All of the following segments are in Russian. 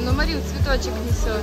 Да, но Марин цветочек несет.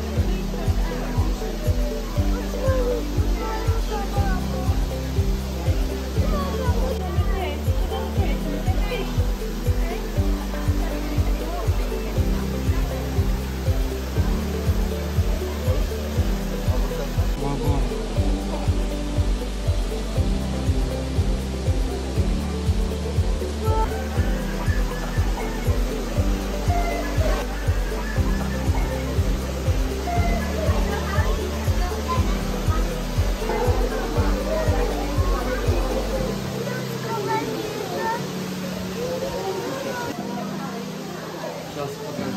Сейчас покажу вам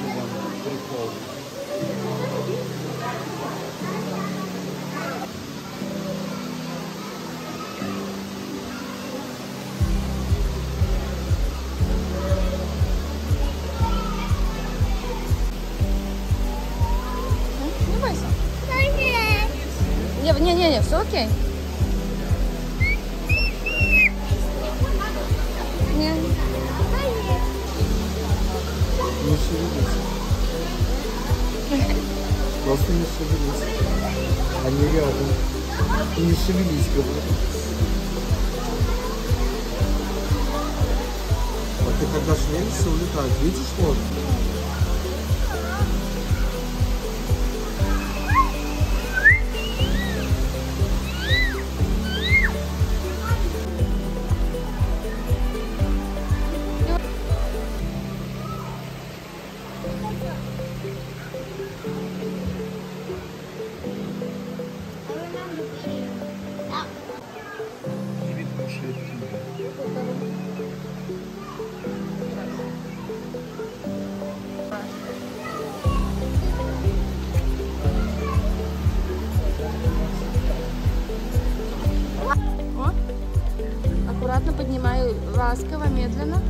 прикол. Не бойся. Не, все окей. Не шевелись. Просто не шевелись. Они рядом. И не шевелись, говорю. Вот ты когда шевелишься, улетает. Видишь, вот? Аккуратно поднимаю, ласково, медленно.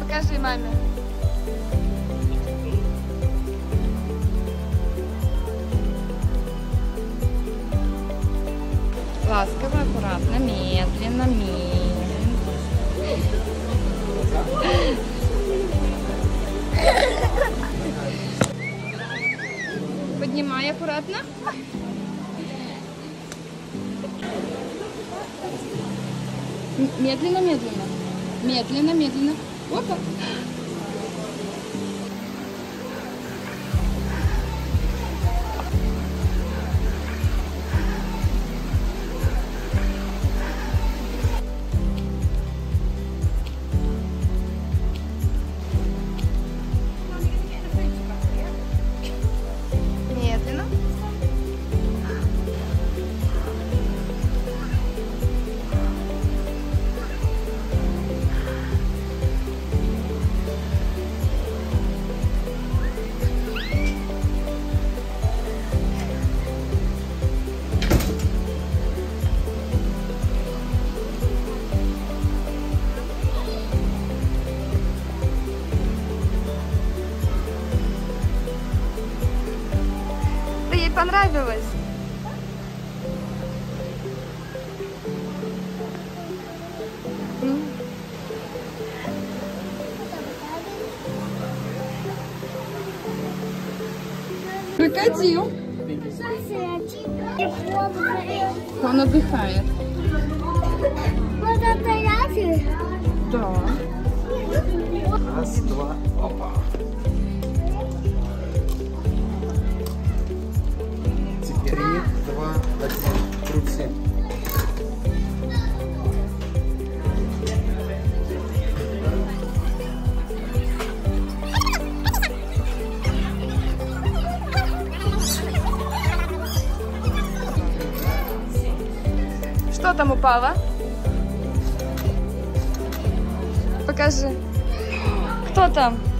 Покажи маме. Ласково, аккуратно, медленно, Поднимай аккуратно. Медленно, медленно. Медленно, медленно. Опа. Понравилось? Крокодил. Он отдыхает. Да. Раз, два, опа. Что там упало? Покажи. Кто там?